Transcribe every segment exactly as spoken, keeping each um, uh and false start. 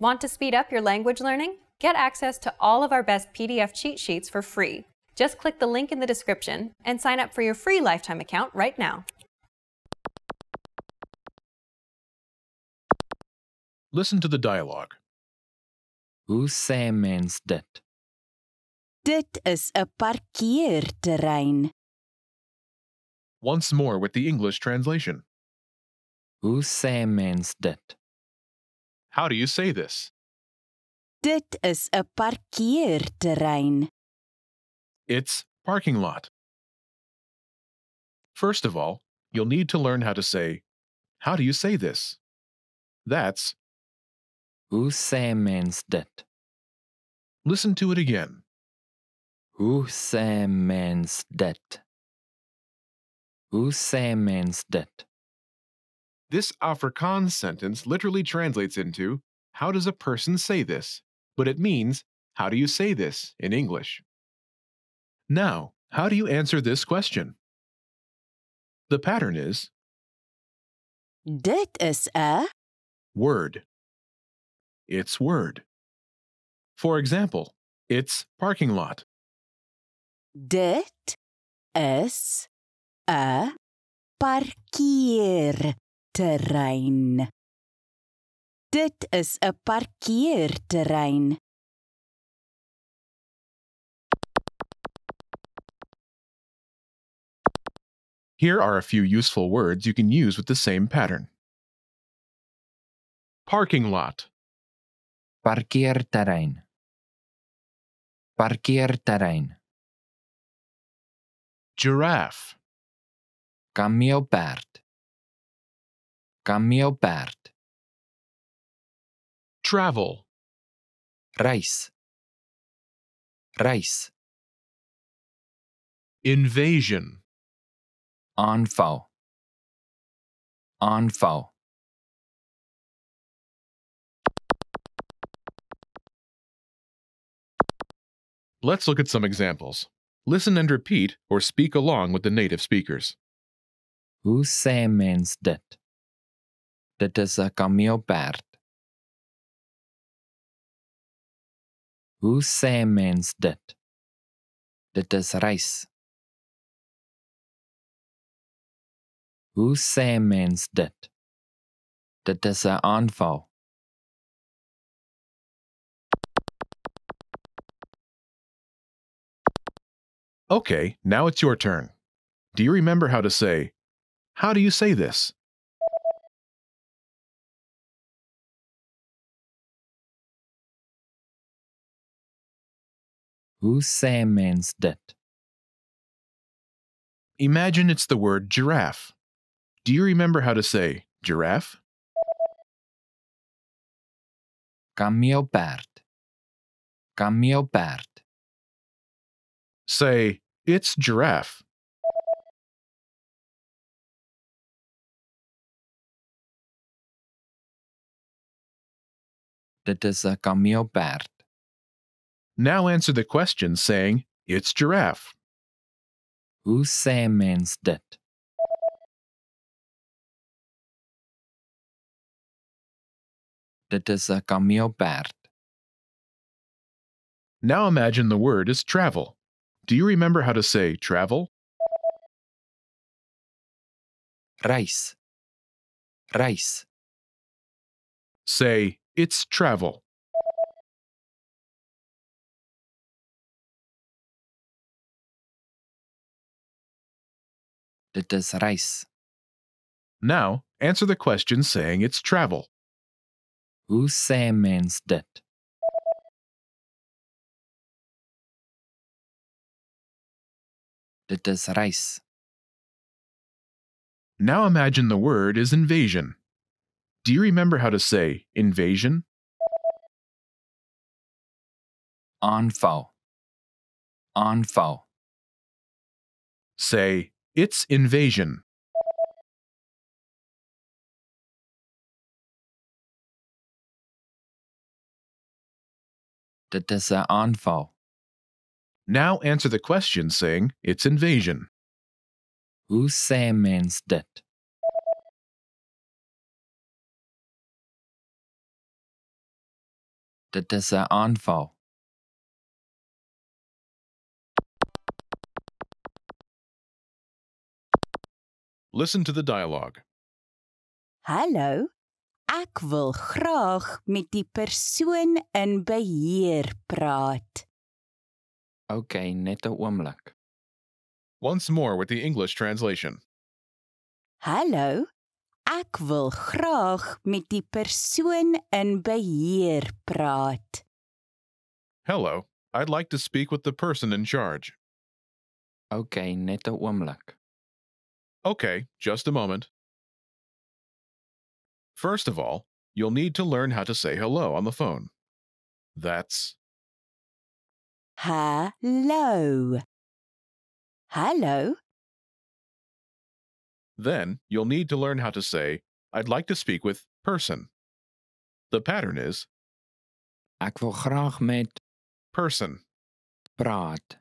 Want to speed up your language learning? Get access to all of our best P D F cheat sheets for free. Just click the link in the description and sign up for your free lifetime account right now. Listen to the dialogue. Huset means dit. Dit is 'n parkeerterrein. Once more with the English translation. Huset means dit. How do you say this? Dit is 'n parkeerterrein. It's parking lot. First of all, you'll need to learn how to say, how do you say this? That's Huset means dit. Listen to it again. Huset means dit. Huset means dit. This Afrikaans sentence literally translates into, how does a person say this? But it means, how do you say this in English? Now, how do you answer this question? The pattern is dit is 'n word. It's word. For example, it's parking lot. Dit is 'n parkeerterrein. Dit is 'n parkeerterrein. Here are a few useful words you can use with the same pattern. Parking lot. Parkeerterrein. Parkeerterrein. Giraffe. Kameelperd. Kameelperd. Travel. Reis. Reis. Invasion. Aanval. Aanval. Let's look at some examples. Listen and repeat or speak along with the native speakers. Huset means dit. Dit is 'n kameelperd. Huset means dit. Dit is reis. Huset means dit. Dit is 'n aanval. Okay, now it's your turn. Do you remember how to say, how do you say this? Huset means dit. Imagine it's the word giraffe. Do you remember how to say giraffe? Kameelperd. Kameelperd. Say, it's giraffe. Dit is 'n kameelperd. Now answer the question saying, it's giraffe. Huset means dit. Dit is 'n kameelperd. Now imagine the word is travel. Do you remember how to say travel? Reis. Reis. Say, it's travel. Dit is reis. Now, answer the question saying it's travel. Huset means dit. Dit is reis. Now imagine the word is invasion. Do you remember how to say invasion? Aanval. Aanval. Say, it's invasion. Dit is 'n aanval. Now answer the question saying, it's invasion. Huset means dit. dat is een aanval. Listen to the dialogue. Hallo, ek wil graag met die persoon in beheer praat. Okay, net 'n oomblik. Once more with the English translation. Hallo, ek wil graag met die persoon in beheer praat. Hello, I'd like to speak with the person in charge. Okay, net 'n oomblik. Okay, just a moment. First of all, you'll need to learn how to say hello on the phone. That's hello. Hello. Then, you'll need to learn how to say, I'd like to speak with person. The pattern is ek wil graag met person praat.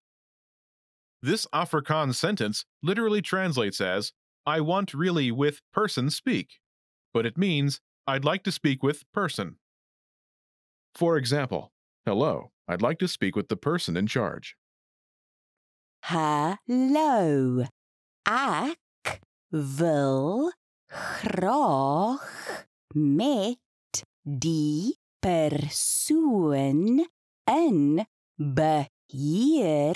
This Afrikaans sentence literally translates as, I want really with person speak, but it means, I'd like to speak with person. For example, hello, I'd like to speak with the person in charge. Hallo, ek wil graag met die persoon in beheer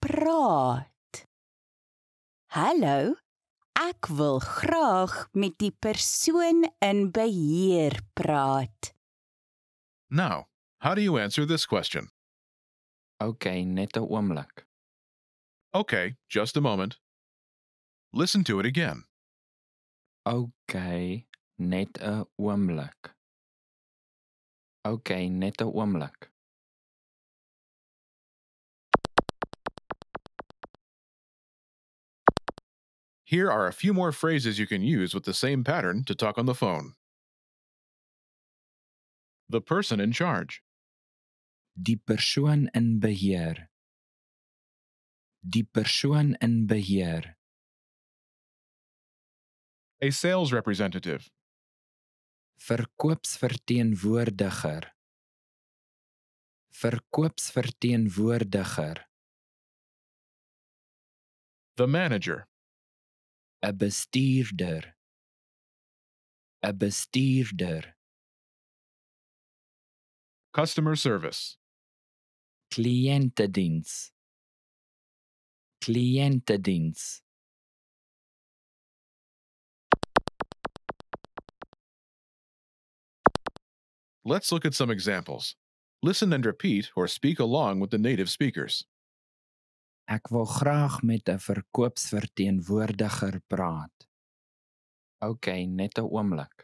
praat. Hallo, ek wil graag met die persoon in beheer praat. Now, how do you answer this question? Okay, net 'n oomblik. Okay, just a moment. Listen to it again. Okay, net 'n oomblik. Okay, net 'n oomblik. Here are a few more phrases you can use with the same pattern to talk on the phone. The person in charge. Die persoon in beheer. Die persoon in beheer. A sales representative. Verkoopsverteenwoordiger. Verkoopsverteenwoordiger. The manager. 'n bestuurder. 'n bestuurder. Customer service. Kliëntediens. Kliëntediens. Let's look at some examples. Listen and repeat or speak along with the native speakers. Ek wil graag met 'n verkoopsverteenwoordiger praat. Okay, net 'n oomblik.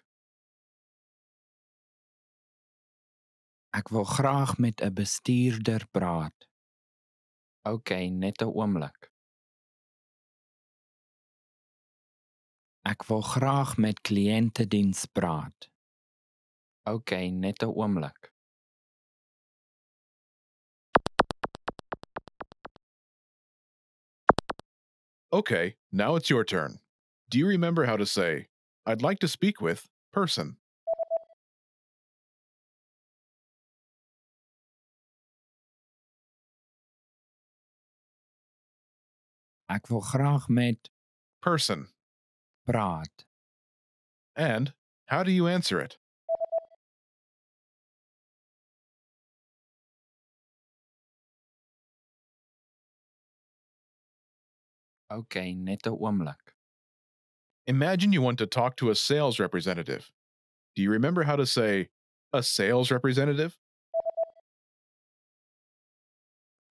Ek wil graag met 'n bestuurder praat. Okay, net 'n oomblik. Ek wil graag met kliëntediens praat. Okay, net 'n oomblik. Okay, now it's your turn. Do you remember how to say, I'd like to speak with person? Ek wil graag met person praat. And how do you answer it? Okay, net 'n oomblik. Imagine you want to talk to a sales representative. Do you remember how to say, a sales representative?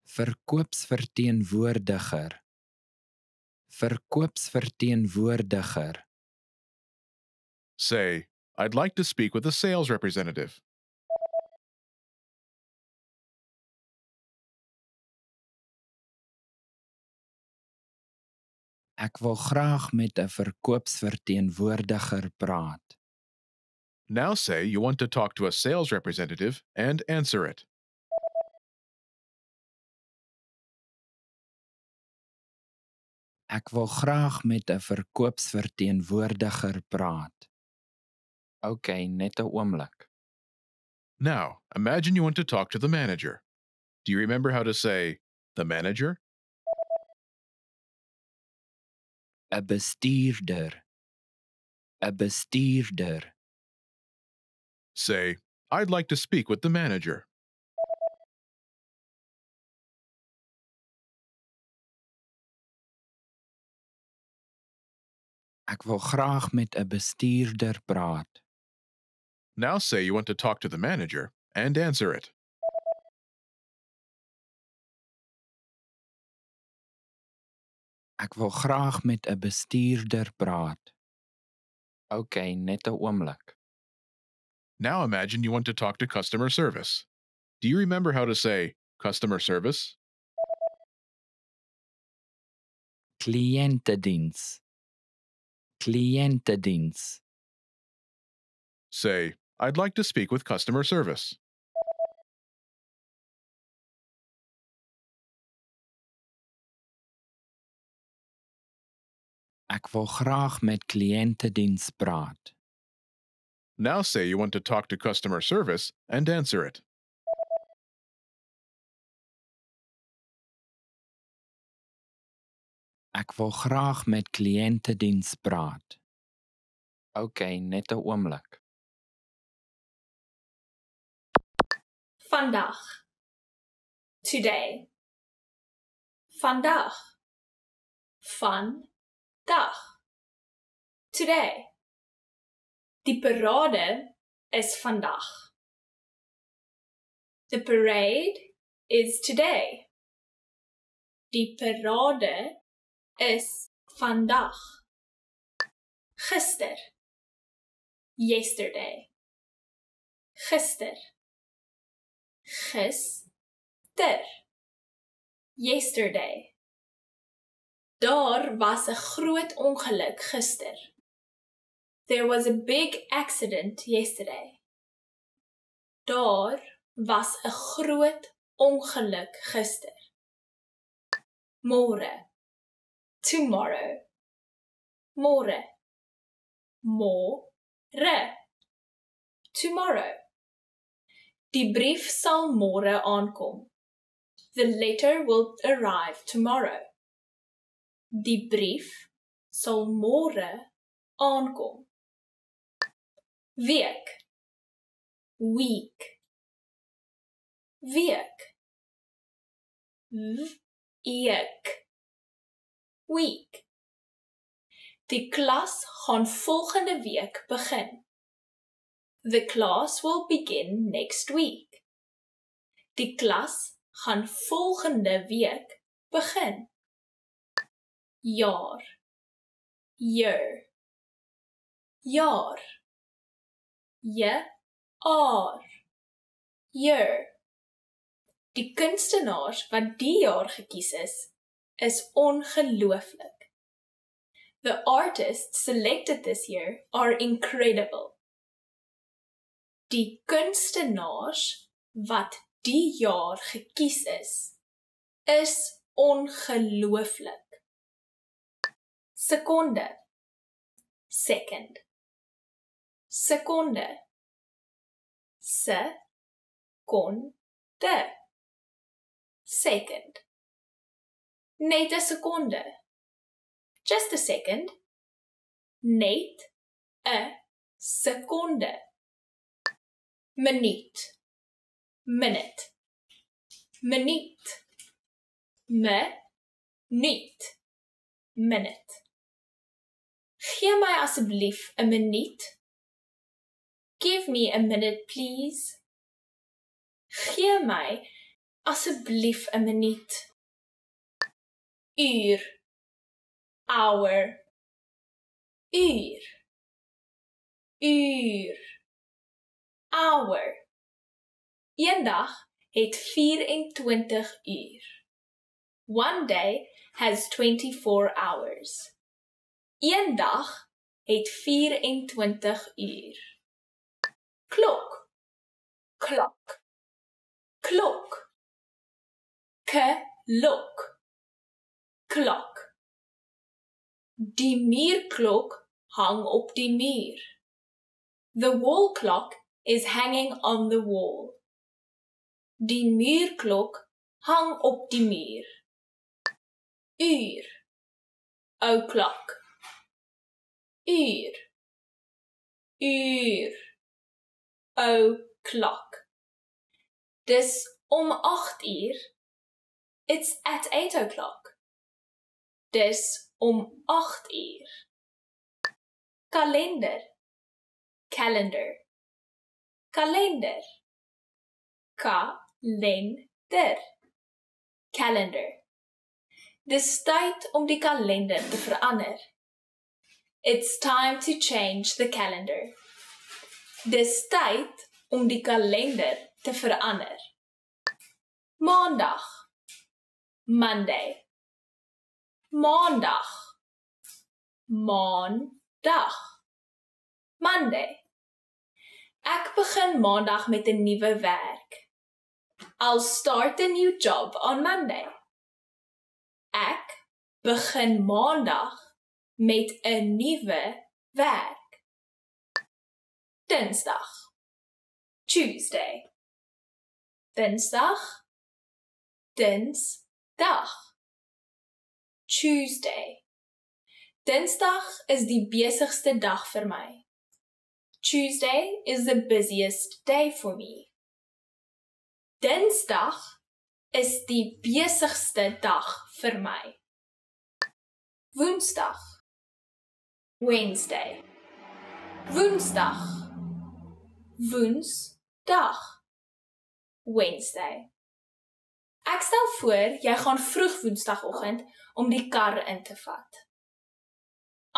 Verkoopsverteenwoordiger. Verkoopsverteenwoordiger. Say, I'd like to speak with a sales representative. Ek wil graag met 'n verkoopsverteenwoordiger praat. Now say you want to talk to a sales representative and answer it. Ek wil graag met 'n verkoopsverteenwoordiger praat. Okay, net 'n oomblik. Now, imagine you want to talk to the manager. Do you remember how to say the manager? A bestuurder. A bestuurder. Say, I'd like to speak with the manager. Ek wil graag met 'n bestuurder praat. Now say you want to talk to the manager and answer it. Ek wil graag met 'n bestuurder praat. Okay, net 'n oomblik. Now imagine you want to talk to customer service. Do you remember how to say customer service? Kliëntediens. Kliëntediens. Say, I'd like to speak with customer service. Ek wil graag met kliëntediens praat. Now say you want to talk to customer service and answer it. Ek wil graag met kliëntediens praat. Okay, net 'n oomblik. Vandag. Today. Vandag. Vandag. Today. Die parade is vandag. The parade is today. Die parade is vandag. Gister. Yesterday. Gister. Gister. Yesterday. Daar was 'n groot ongeluk gister. There was a big accident yesterday. Daar was 'n groot ongeluk gister. Môre. Tomorrow. Môre. Môre. Tomorrow. Die brief sal môre aankom. The letter will arrive tomorrow. Die brief sal môre aankom. Week. Week. Week. Week. Week. Die klas gaan volgende week begin. The class will begin next week. Die klas gaan volgende week begin. Jaar. Year. Jaar. J-aar. Year. Die kunstenaars wat die jaar gekies is, is ongelooflik. The artists selected this year are incredible. Die kunstenaars wat die jaar gekies is, is ongelooflik. Sekonde. Second. Sekonde. Se-kon-de. Second. Net 'n sekonde. Just a second. Net 'n sekonde. Minuut. Minute. Minuut. Minuut. Minute. Gee my asseblief 'n minuut. Give me a minute, please. Gee my asseblief 'n minuut. Uur. Hour. Uur. Uur. Hour. Een dag het vierentwintig uur. One day has twenty-four hours. Een dag het vierentwintig uur. Klok. Klok. Klok. Klok. Klok. Die muurklok hang op die muur. The wall clock is hanging on the wall. Die muurklok hang op die muur. Uur, o'clock. Uur, uur, o'clock. Dis om agt uur. It's at eight o'clock. Dis om agt uur. Kalender, calendar. Kalender, ka-len-der, calendar. Dis tyd om die kalender te verander. It's time to change the calendar. Dis tyd om die kalender te verander. Maandag, Monday. Maandag, maandag, Monday. Ek begin maandag met 'n nuwe werk. I'll start a new job on Monday. Ek begin maandag met 'n nuwe werk. Dinsdag, Tuesday. Dinsdag, dinsdag, Tuesday. Dinsdag is die besigste dag vir my. Tuesday is the busiest day for me. Dinsdag is die besigste dag vir my. Woensdag, Wednesday. Woensdag, woensdag, Wednesday. Ek stel voor jy gaan vroeg woensdagoggend om die kar in te vat.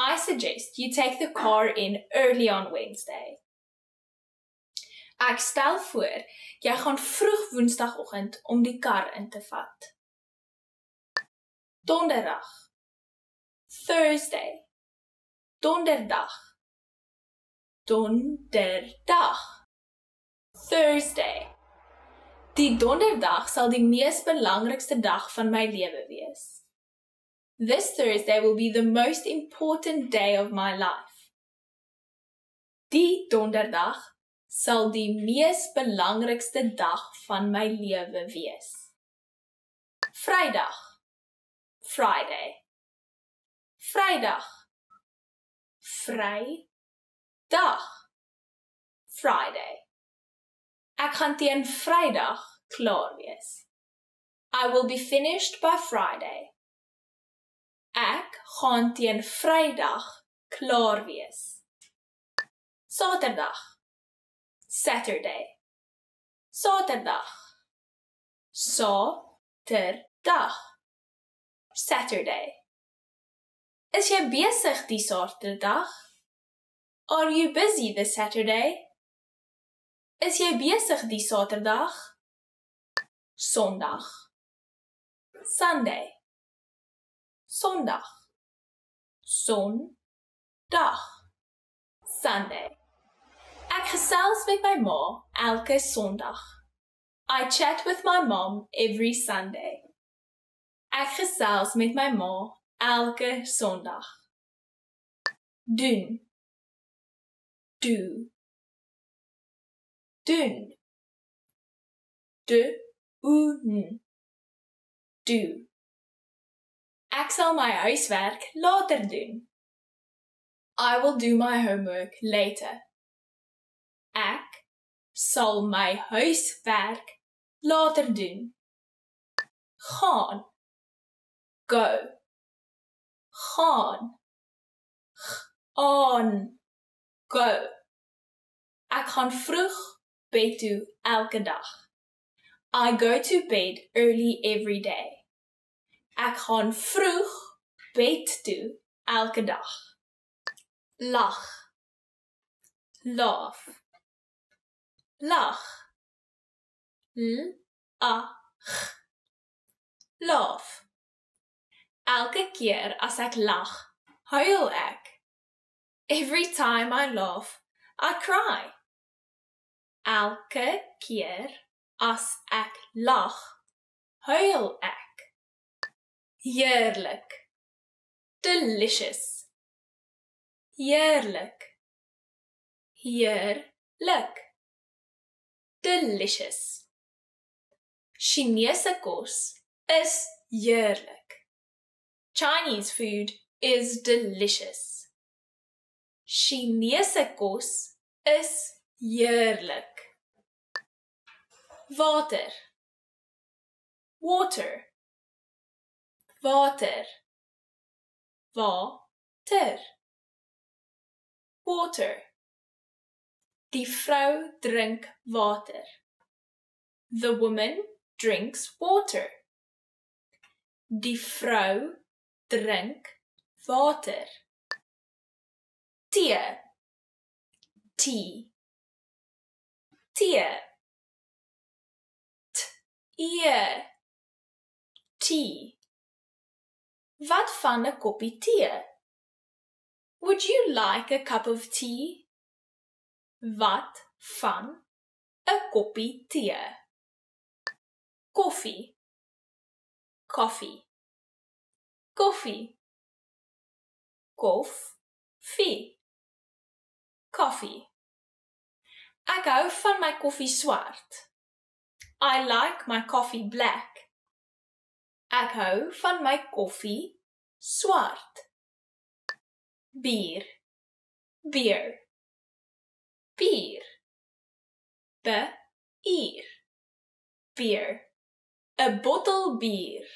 I suggest you take the car in early on Wednesday. Ek stel voor, jy gaan vroeg woensdagoggend om die kar in te vat. Donderdag, Thursday. Donderdag, donderdag, Thursday. Die donderdag sal die mees belangrikste dag van my lewe wees. This Thursday will be the most important day of my life. Die donderdag sal die mees belangrikste dag van my lewe wees. Vrydag, Friday. Vrydag, Vrydag, Friday. Ek gaan teen Vrydag klaar wees. I will be finished by Friday. Ek gaan teen Vrydag klaar wees. Saterdag, Saturday. Saterdag, Saterdag, Saturday. Is jy besig die Saterdag? Are you busy this Saturday? Is jy besig die Saterdag? Sondag, Sunday. Sondag, sondag, Sunday. Ek gesels met my ma elke Sondag. I chat with my mom every Sunday. Ek gesels met my ma elke Sondag. Doen, do, doen, doen, do. Ek sal my huiswerk later doen. I will do my homework later. Ek sal my huiswerk later doen. Gaan, go. Gaan, gaan, go. Ek gaan vroeg bed toe elke dag. I go to bed early every day. Ek gaan vroeg bed toe elke dag. Lag, laugh, lag, l-a-g, laugh. Elke keer as ek lag, huil ek. Every time I laugh, I cry. Elke keer as ek lag, huil ek. Heerlik, delicious, heerlik, heerlik, delicious. Chinese kos is heerlijk. Chinese food is delicious. Chinese kos is heerlijk. Water. Water. Water. Water. Water. Die vrou drink water. The woman drinks water. Die vrou drink water. Tee. Tee. Tee. T-ee. Tee. Wat van 'n koppie tee? Would you like a cup of tea? Wat van 'n koppie tee? Koffie. Koffie. Koffie. Koffie. Koffie. Ek hou van my koffie swart. I like my coffee black. Ek hou van my koffie swart. Bier. Bier. Bier. Bier. Bier. A bottle bier.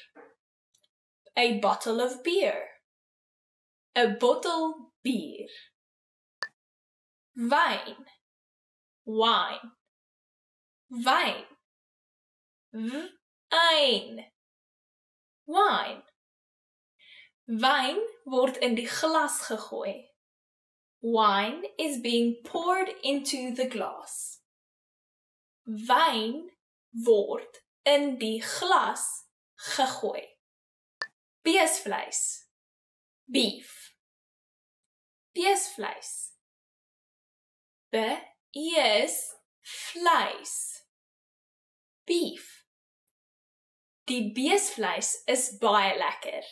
A bottle of beer. A bottle bier. Wine. Wine. Wine. Wine. Wine. Wine word in die glas gegooi. Wine is being poured into the glass. Wine word in die glas gegooi. Beesvleis. Beef. Beesvleis. Beesvleis. Beef. Die beesvleis is baie lekker.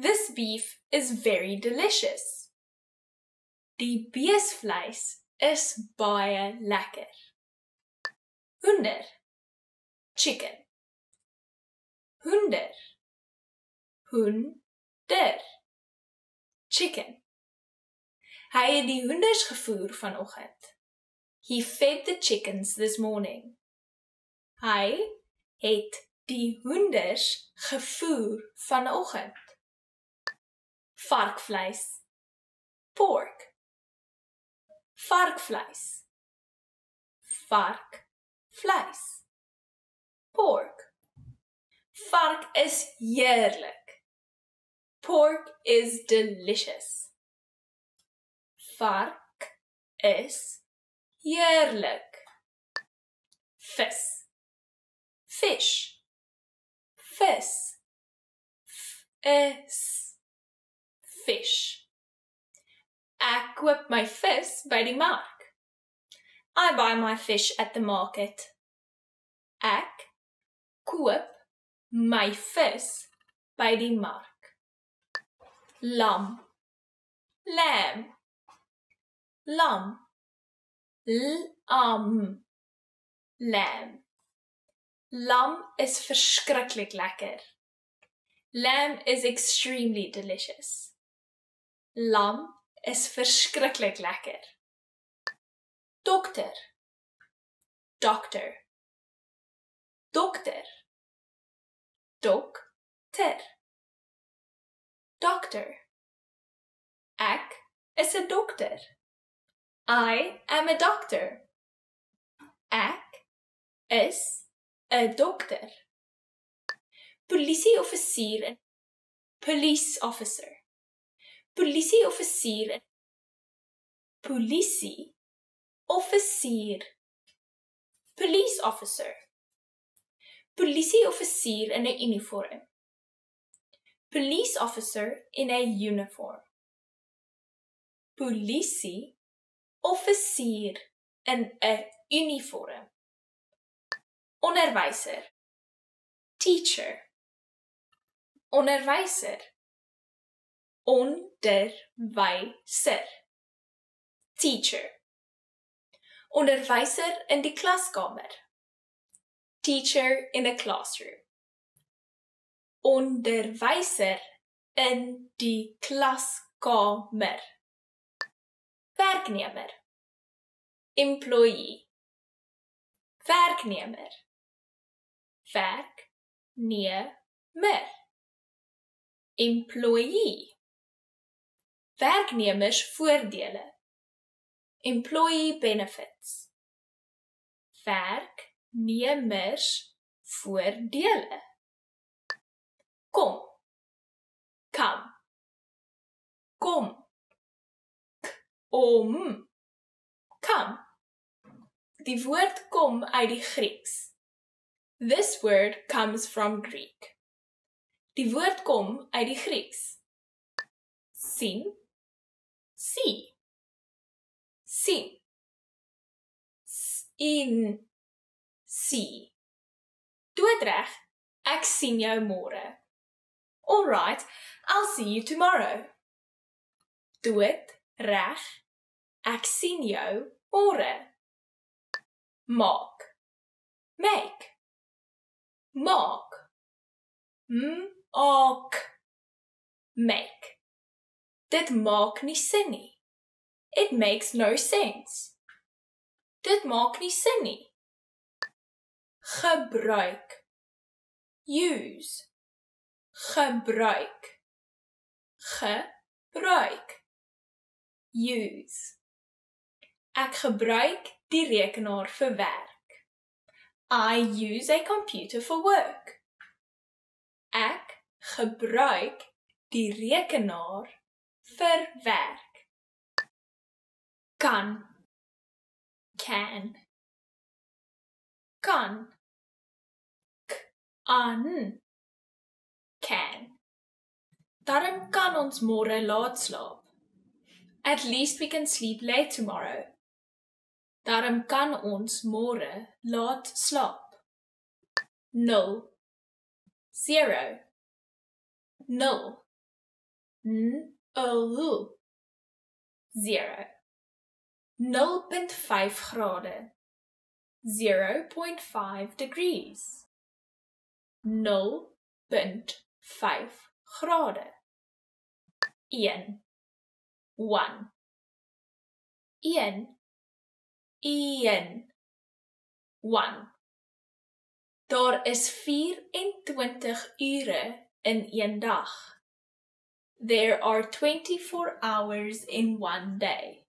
This beef is very delicious. Die beesvleis is baie lekker. Hoender. Chicken. Hoender. Hoender. Chicken. Hy het die hoenders gevoer vanoggend. He fed the chickens this morning. Hy het die hoenders gevoer vanoggend. Varkvleis. Pork. Varkvleis. Varkvleis. Pork. Vark is heerlik. Pork is delicious. Vark is heerlik. Vis. Fish. Vis. F-is. Fish. Ek koop my vis by die mark. I buy my fish at the market. Ek koop my vis by die mark. Lam. Lamb. Lam. L-am. Lamb. Lamb is verskriklik lekker. Lamb is extremely delicious. Lamb is verskriklik lekker. Dokter. Dokter. Dokter. Dokter. Dokter. Ek is 'n dokter. I am a doctor. Ek is 'n dokter. Polisieoffisier en police officer. Polisieoffisier en polisie offisier. Police officer. Polisieoffisier in 'n uniform. Police officer in a uniform. Polisie offisier in 'n uniform. Onderwyser. Teacher. Onderwyser. Onderwyser. Teacher. onderwijzer in die klaskamer. Teacher in a classroom. Onderwijzer in die klaskamer. Werknemer. Employee. Werknemer. Werknemer. Employee. Werknemersvoordele. Employee benefits. Werknemersvoordele. Kom. Kam. Kom. K-om. Kam. Die woord kom uit die Grieks. This word comes from Greek. Die woord kom uit die Grieks. Sien. Sien. Sien. Sien. Sien. Doodreg, ek sien jou môre. Alright, I'll see you tomorrow. Doodreg, ek sien jou môre. Maak, make, maak, m-aak, make. Dit maak nie sin nie. It makes no sense. Dit maak nie sin nie. Gebruik, use, gebruik, gebruik, use. Ek gebruik die rekenaar vir werk. I use a computer for work. Ek gebruik die rekenaar vir werk. Kan. Can. Kan. K-an. Can. Daarom kan ons môre laat slaap. At least we can sleep late tomorrow. Daarom kan ons môre laat slaap. Nul. Zero. Nul. N-o-l. Zero. nul komma vyf grade. zero point five degrees. nul komma vyf grade. Een. One. Een. Een. One. Daar is vierentwintig ure in een dag. There are twenty-four hours in one day.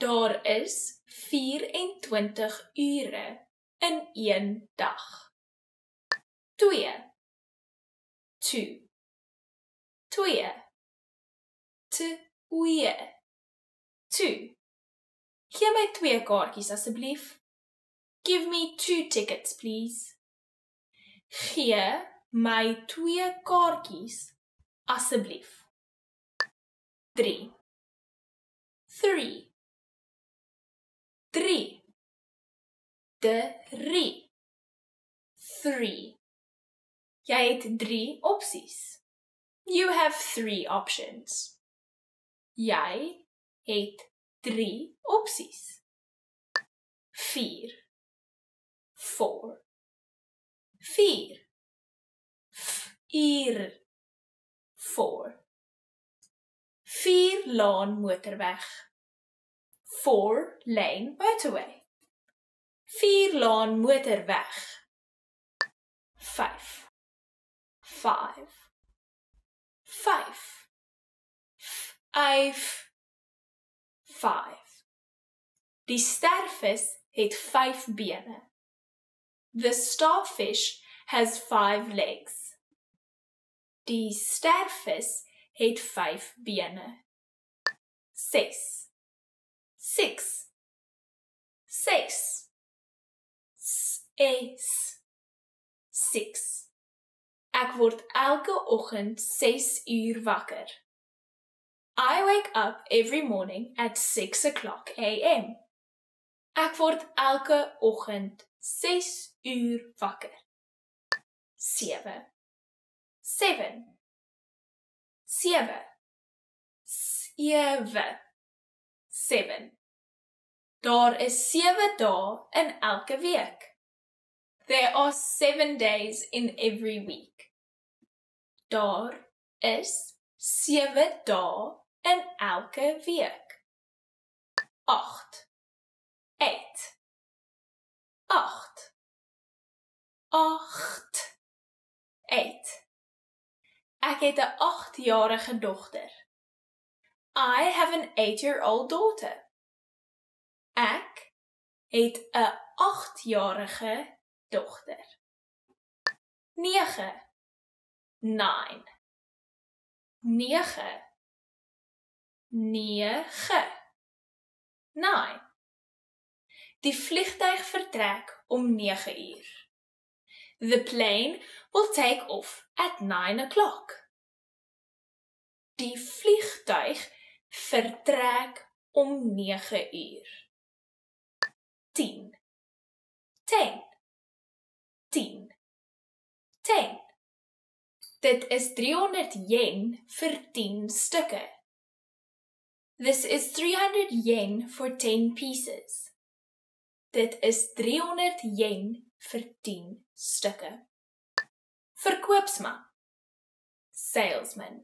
Daar is vierentwintig ure in een dag. Twee. Two. Twee. Twee. Two. Gee my twee kaartjies asseblief. Give me two tickets, please. Gee my twee kaartjies asseblief. Drie. Three. Drie. Drie. Three. Jy het drie opsies. You have three options. Jy het drie opsies. Vier. Four. Vier. Vier. Four. Vier laan motorweg. Four lane motorway. Vier laan motorweg. Vyf. Five. Vyf. Vyf. Five. Die stervis het vyf bene. The starfish has five legs. Die stervis het vyf bene. Six. Six. Six. Six. Six. Ek word elke oggend ses uur wakker. I wake up every morning at six o'clock a m Ek word elke oggend ses uur wakker. Sewe. Seven. Sewe. Sewe. Seven. Daar is sewe dae in elke week. There are seven days in every week. Daar is sewe dae in elke week. Acht. Eight. Acht. Acht. Eight. Ek het 'n agtjarige dogter. I have an eight-year-old daughter. Ek het 'n agtjarige dogter. Nege. Nine. Nege. Nege. Nine. Die vliegtuig vertrek om nege uur. The plane will take off at nine o'clock. Die vliegtuig vertrek om nege uur. Tien. Ten. Tien. Ten. Dit is three hundred yen vir ten stukke. This is three hundred yen for ten pieces. Dit is three hundred yen vir ten stukke. Verkoopsman. Salesman.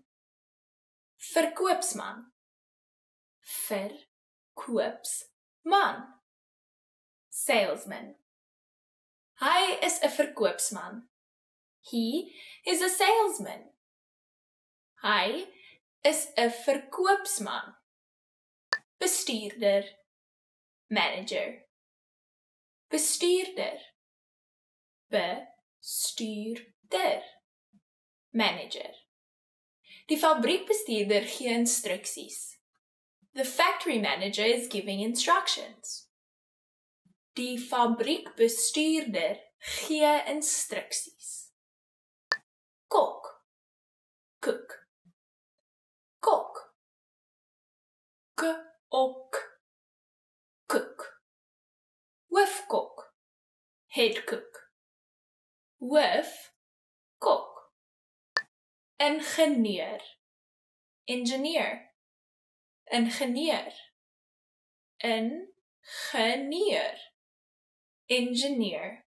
Verkoopsman. Verkoopsman. Salesman. Hy is 'n verkoopsman. He is a salesman. Hy is 'n verkoopsman. Bestuurder. Manager. Bestuurder. Bestuurder. Manager. Die fabriekbestuurder gee instruksies. The factory manager is giving instructions. Die fabriekbestuurder gee instruksies. Kok. Cook. Kok. K-ok. Cook. Hoofkok. Head cook. Hoof, kok. Ingenieur. Ingenieur. Ingenieur. Ingenieur. Ingenieur.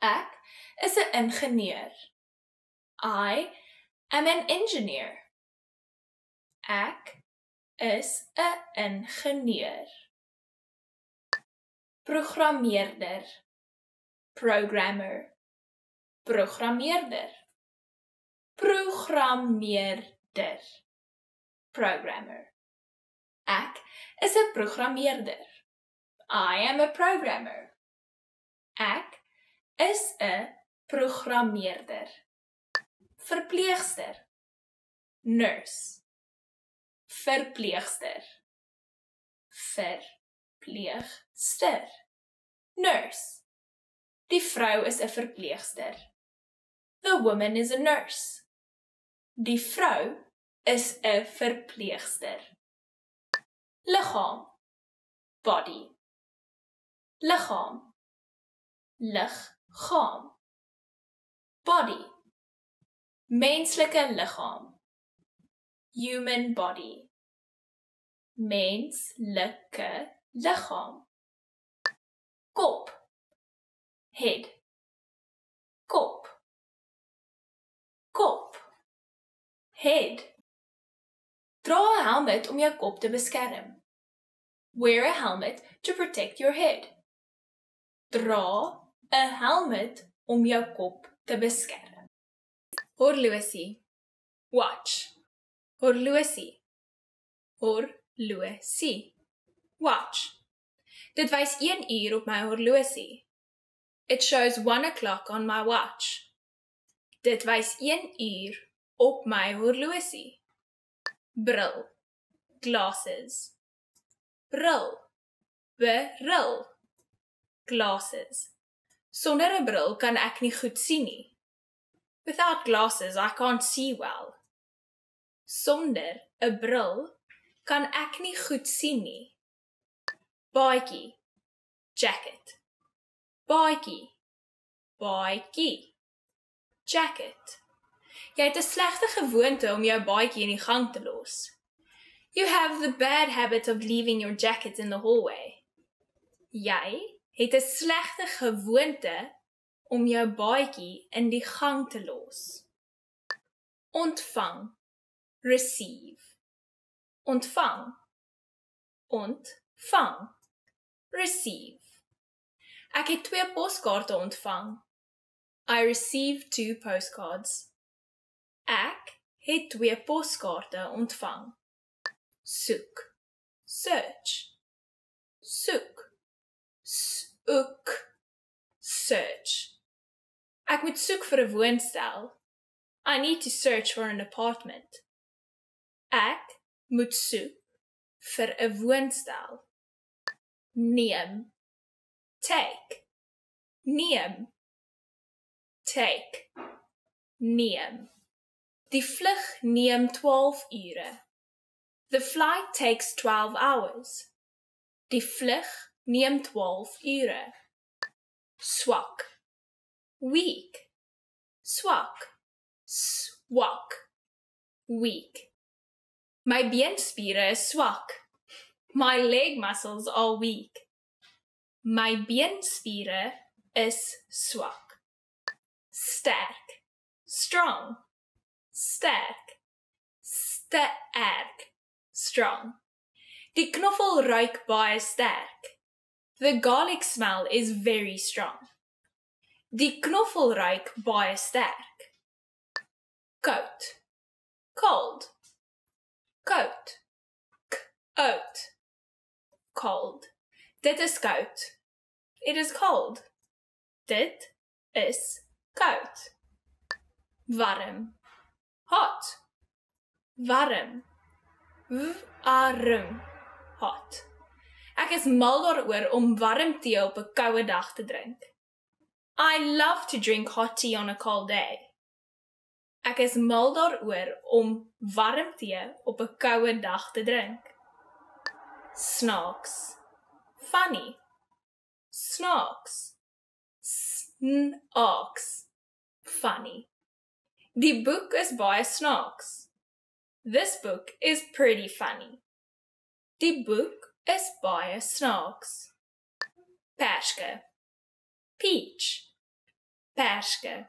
Ek is 'n ingenieur. I am an engineer. Ek is 'n ingenieur. Programmeerder. Programmer. Programmeerder. Programmeerder. Programmer. Ek is 'n programmeerder. I am a programmer. Ek is 'n programmeerder. Verpleegster. Nurse. Verpleegster. Verpleegster. Nurse. Die vrou is 'n verpleegster. The woman is a nurse. Die vrou is 'n verpleegster. Liggaam. Body. Liggaam. Liggaam. Body. Menslike liggaam. Human body. Menslike liggaam. Kop. Head. Kop. Kop. Head. Dra 'n helmet om jou kop te beskerm. Wear a helmet to protect your head. Dra 'n helmet om jou kop te beskerm. Horlosie. Watch. Horlosie. Horlosie. Watch. Dit wys een uur op my horlosie. It shows one o'clock on my watch. Dit wys een uur op my horlosie. Bril. Glasses. Bril. Bril. Glasses. Sonder 'n bril kan ek nie goed sien nie. Without glasses, I can't see well. Sonder 'n bril kan ek nie goed sien nie. Baadjie. Jacket. Baadjie. Baadjie. Jacket. Jy het 'n slegte gewoonte om jou baadjie in die gang te los. You have the bad habit of leaving your jacket in the hallway. Jy het 'n slegte gewoonte om jou baadjie in die gang te los. Ontvang, receive. Ontvang, ontvang, receive. Ek het twee poskaarte ontvang. I received two postcards. Ek het twee poskaarte ontvang. Soek, search. Soek, soek, search. Ek moet soek vir 'n woonstel. I need to search for an apartment. Ek moet soek vir 'n woonstel. Neem, take. Neem, take. Neem. Die vlug neem twaalf ure. The flight takes twelve hours. Die vlug neem twaalf ure. Swak, weak. Swak, swak, weak. My beenspiere is swak. My leg muscles are weak. My beenspiere is swak. Sterk, strong. Sterk, sterk, strong. Die knoffel ruik baie sterk. The garlic smell is very strong. Die knoffel ruik baie sterk. Koud, cold. Koud, k-oud, cold. Dit is koud. It is cold. Dit is koud. Warm, hot. Warm, warm. Hot. Ek is mal daaroor om warm tee op 'n koue dag te drink. I love to drink hot tea on a cold day. Ek is mal daaroor om warm tee op 'n koue dag te drink. Snaaks. Funny. Snaaks. Snaaks. Funny. Die boek is baie snaaks. This book is pretty funny. Die boek is baie snaaks. Perske. Peach. Perske.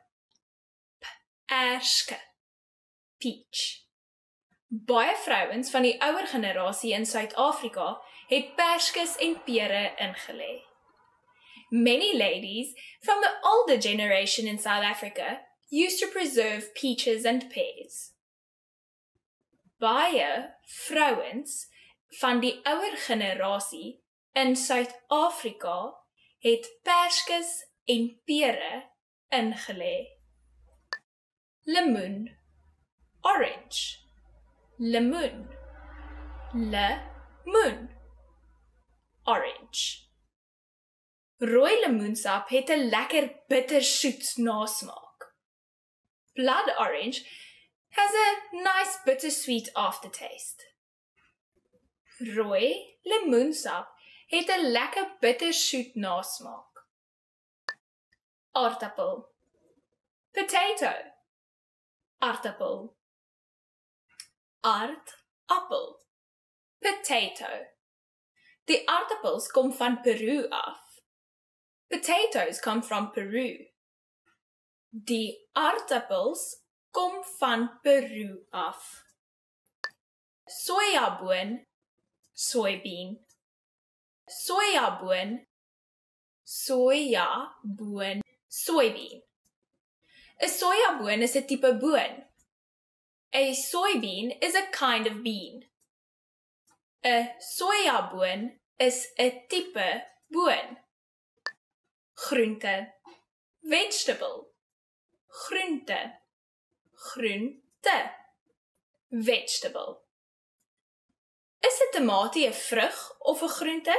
Perske. Peach. Baie vrouens van die ouer generasie in Suid-Afrika het perskes en pere ingelê. Many ladies from the older generation in South Africa used to preserve peaches and pears. Baie vrouens van die ouer generasie in Suid-Afrika het perskes en pere ingelê. Lemoen, orange. Lemoen, lemoen, orange. Rooi lemoensap het 'n lekker bittersoet nasmaak. Blood orange has a nice bittersweet aftertaste. Rooi lemoensap het 'n lekker bittersoet nasmaak. Aardappel. Potato. Aardappel. Aardappel. Potato. Die aardappels kom van Peru af. Potatoes come from Peru. Die aardappels kom van Peru af. Sojaboon. Soybean. Sojaboon. Sojaboon. Soybean. 'n Sojaboon is 'n tipe boon. 'n Soybean is a kind of bean. 'n Sojaboon is 'n tipe boon. Groente. Vegetable. Groente. Groente. Vegetable. Is 'n tomatie 'n vrug of 'n groente?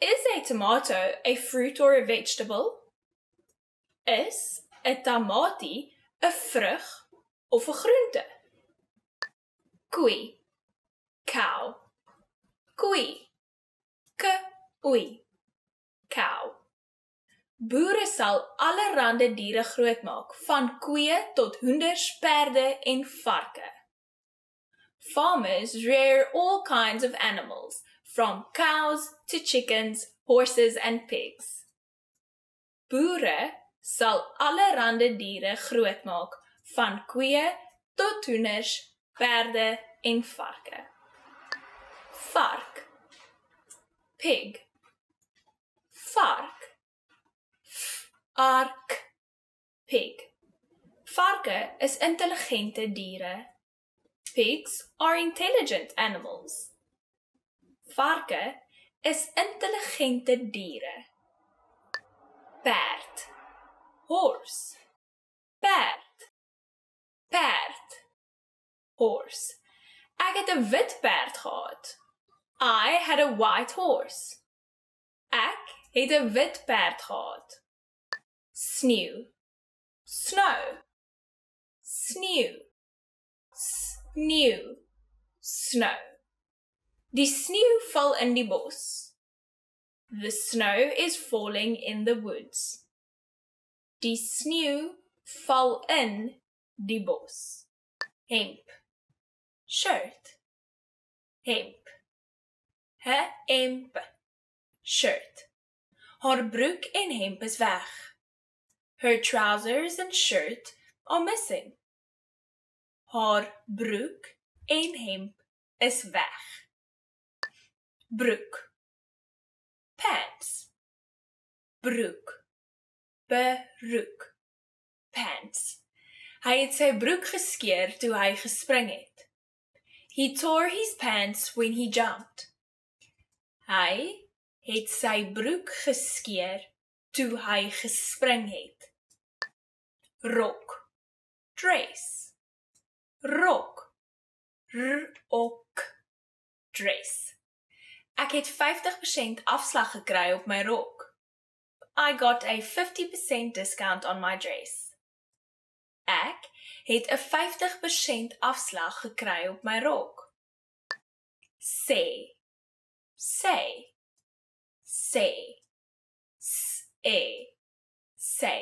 Is 'n tomato 'n fruit or a vegetable? Is 'n tomatie 'n vrug of 'n groente? Koei. Cow. Koei. K-oei. Cow. Boere sal allerhande diere grootmaak, van koeie tot hoenders, perde en varke. Farmers rear all kinds of animals, from cows to chickens, horses and pigs. Boere sal allerhande diere grootmaak, van koeie tot hoenders, perde en varke. Vark, pig, vark, vark, pig. Varke is intelligente diere. Pigs are intelligent animals. Varke is intelligente diere. Perd, horse, perd, perd, horse. Ek het 'n wit perd gehad. I had a white horse. Ek het 'n wit perd gehad. Sneeu, snow, sneeu, sneeu, snow. Die sneeu val in die bos. The snow is falling in the woods. Die sneeu val in die bos. Hemp, shirt, hemp, hemp, shirt. Haar broek en hemp is weg. Her trousers and shirt are missing. Haar broek en hemp is weg. Broek, pants, broek, broek, pants. Hy het sy broek geskeer toe hy gespring het. He tore his pants when he jumped. Hy het sy broek geskeer toe hy gespring het. Rok, dress, rok, rok, dress. Ek het fifty percent afslag gekry op my rok. I got a fifty percent discount on my dress. Ek het 'n fifty percent afslag gekry op my rok. Sê, sê, sê, sê, sê.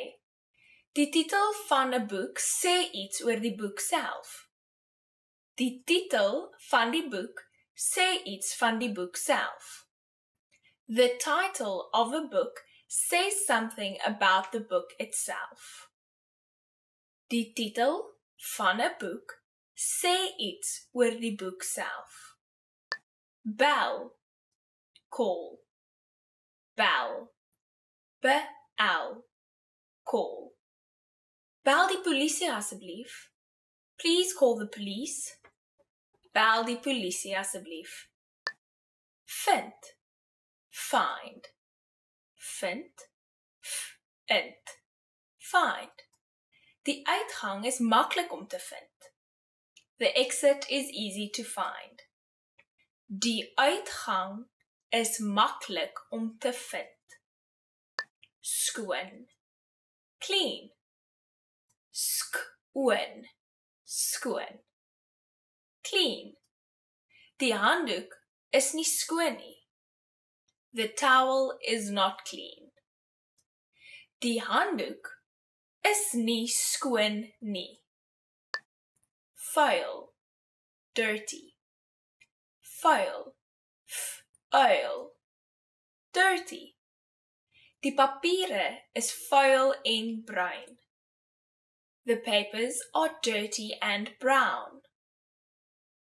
Die titel van 'n boek sê iets oor die boek self. Die titel van die boek sê iets van die boek self. The title of a book says something about the book itself. Die titel van 'n boek sê iets oor die boek self. Bell, call, bell, b-l, call. Bel die polisie asseblief. Please call the police. Bel die polisie asseblief. Vind, find, vind, int, find. Die uitgang is maklik om te vind. The exit is easy to find. Die uitgang is maklik om te vind. Skoon, clean, skoon, skoon. Clean. Die handdoek is nie skoon nie. The towel is not clean. Die handdoek is nie skoon nie. Vuil, dirty, vuil, vuil, dirty. Die papiere is vuil en bruin. The papers are dirty and brown.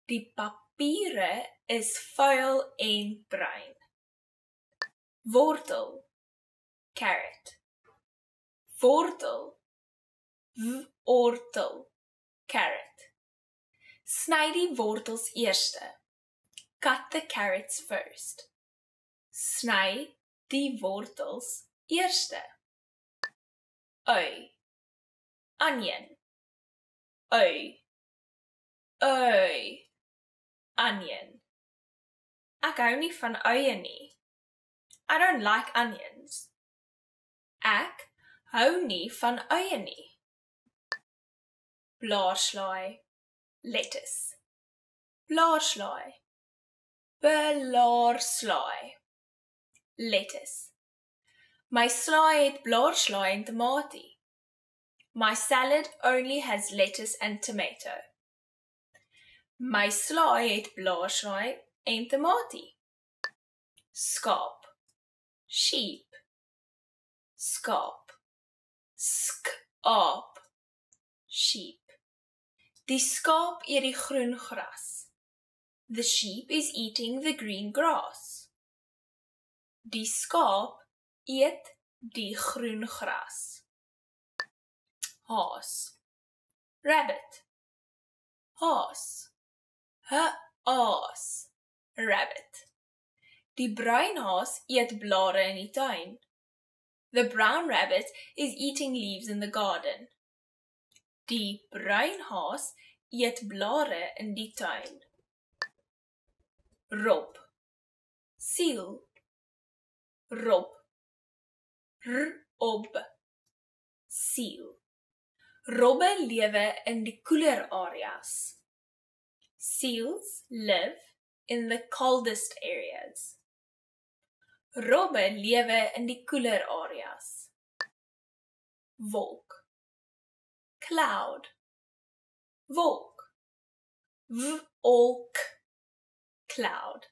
Die papiere is vuil en bruin. Wortel, carrot, wortel, wortel, carrot. Sny die wortels eerste. Cut the carrots first. Sny die wortels eerste. Ui, onion, ui, ui, onion. Ek hou nie van uie nie. I don't like onions. Ek hou nie van uie nie. Blaarslaai, lettuce, blaarslaai, blaarslaai, lettuce. My slaai het blaarslaai en tomatie. My salad only has lettuce and tomato. My slaai het blaarslaai en tomatie. skop, sheep, skop, skop, sheep. Die skaap eet die groen gras. The sheep is eating the green grass. Die skaap eet die groen gras. Haas. Rabbit. Haas. Haas. Rabbit. Die bruinhaas eet blare in die tuin. The brown rabbit is eating leaves in the garden. Die bruinhaas eet blare in die tuin. Rob. Siel. Rob. R-ob. Siel. Robbe lewe in die koeler areas. Seals live in the coldest areas. Robbe lewe in die koeler areas. Wolk. Cloud. Wolk. V-olk. Cloud.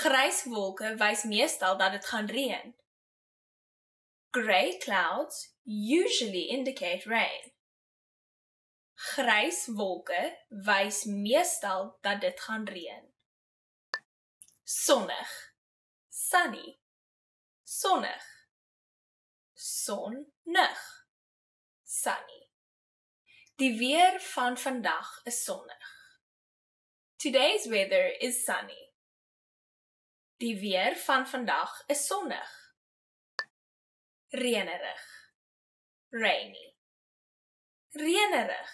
Gryswolke wys meestal dat dit gaan reën. Grey clouds usually indicate rain. Gryswolke wys meestal dat dit gaan reën. Sonnig. Sunny. Sonnig. Sonnig. Sunny. Die weer van vandag is sonnig. Today's weather is sunny. Die weer van vandag is sonnig. Reënerig. Rainy. Reënerig.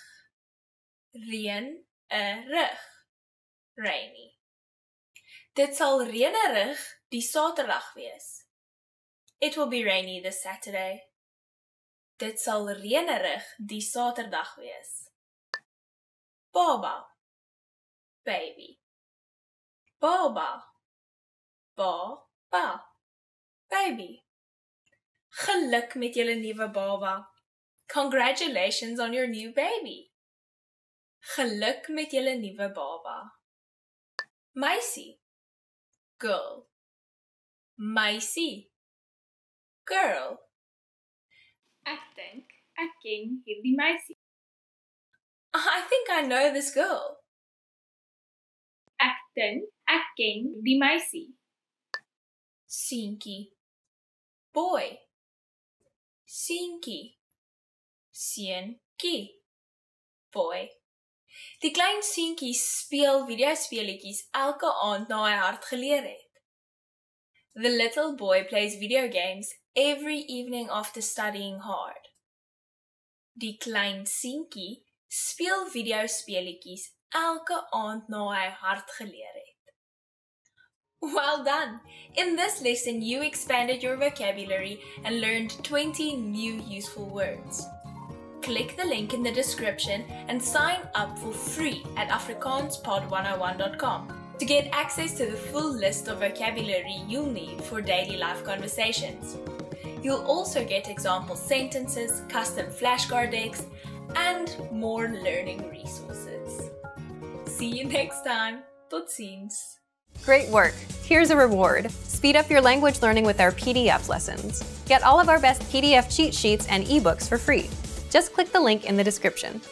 Reënerig. Rainy. Dit sal reënerig die Saterdag wees. It will be rainy this Saturday. Dit sal reënerig die Saterdag wees. Baba. Baby. Baba. Baba. Baby. Geluk met julle nuwe baba. Congratulations on your new baby. Geluk met julle nuwe baba. Meisie. Girl. Meisie. Girl. Ek dink ek ken hierdie meisie. I think I know this girl. Ek dink ek ken die meisie. Seentjie. Boy. Seentjie. Seentjie. Boy. Die klein seentjie speel videospeletjies elke aand na hy hard geleer het. The little boy plays video games every evening after studying hard. Die klein seentjie speel videospeletjies elke aand na hy hard geleer het. Well done! In this lesson you expanded your vocabulary and learned twenty new useful words. Click the link in the description and sign up for free at Afrikaans Pod one oh one dot com. to get access to the full list of vocabulary you'll need for daily life conversations. You'll also get example sentences, custom flashcard decks, and more learning resources. See you next time. Tot ziens. Great work. Here's a reward. Speed up your language learning with our P D F lessons. Get all of our best P D F cheat sheets and ebooks for free. Just click the link in the description.